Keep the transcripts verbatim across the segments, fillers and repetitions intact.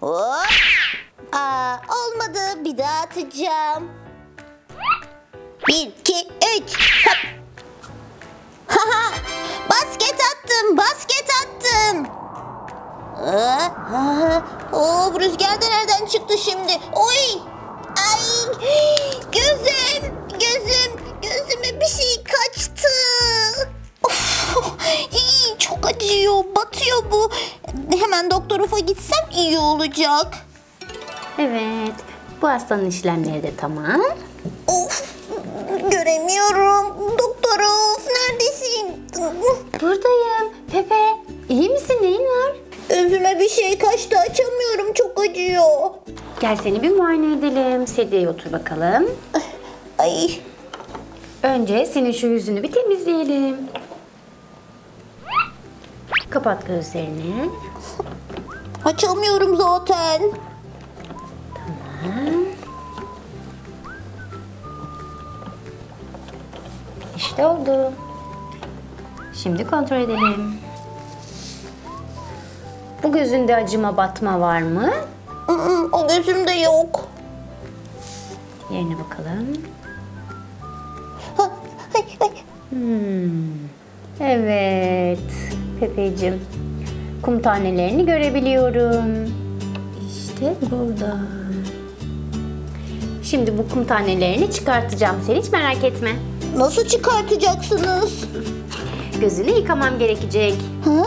Hop. Aa, olmadı. Bir daha atacağım. Bir, iki, üç. Hop. Haha. Basket attım. Basket attım. Aa, aa. Oo, bu rüzgar da nereden çıktı şimdi? Oy. Ay. Gözüm. Gözüm. Gözüme bir şey kaçtı. Of. İy, çok acıyor. Batıyor bu. Hemen Doktor Uff'a gitsem iyi olacak. Evet. Bu hastanın işlemleri de tamam. Of. Göremiyorum. Doktor Uff neredesin? Buradayım. Pepee, iyi misin? Neyin var? Özüme bir şey kaçtı. Açamıyorum. Çok acıyor. Gel seni bir muayene edelim. Sedyeye otur bakalım. Ay. Önce senin şu yüzünü bir temizleyelim. Kapat gözlerini. Açamıyorum zaten. Tamam. İşte oldu. Şimdi kontrol edelim. Bu gözünde acıma, batma var mı? O gözümde yok. Yerine bakalım. Hmm. Evet. Pepeeciğim. Kum tanelerini görebiliyorum. İşte burada. Şimdi bu kum tanelerini çıkartacağım. Sen hiç merak etme. Nasıl çıkartacaksınız? Gözünü yıkamam gerekecek. Hı?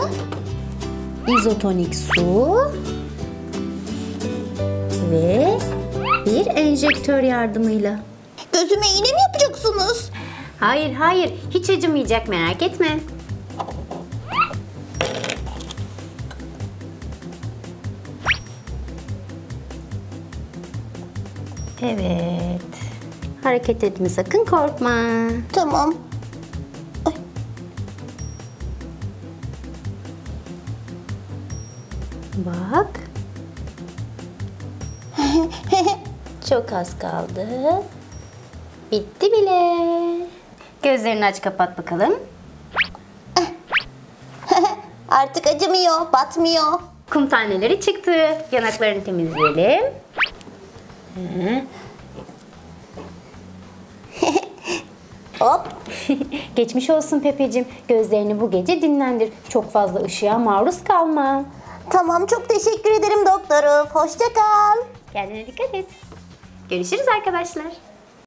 İzotonik su ve bir enjektör yardımıyla. Gözüme iğne mi yapacaksınız? Hayır, hayır. Hiç acımayacak, merak etme. Evet. Hareket etme, sakın korkma. Tamam. Ay. Bak. Çok az kaldı. Bitti bile. Gözlerini aç, kapat bakalım. Artık acımıyor, batmıyor. Kum taneleri çıktı. Yanaklarını temizleyelim. Hı. Hop. Geçmiş olsun Pepeciğim. Gözlerini bu gece dinlendir. Çok fazla ışığa maruz kalma. Tamam, çok teşekkür ederim Doktor Uff. Hoşça kal. Kendine dikkat et. Görüşürüz arkadaşlar.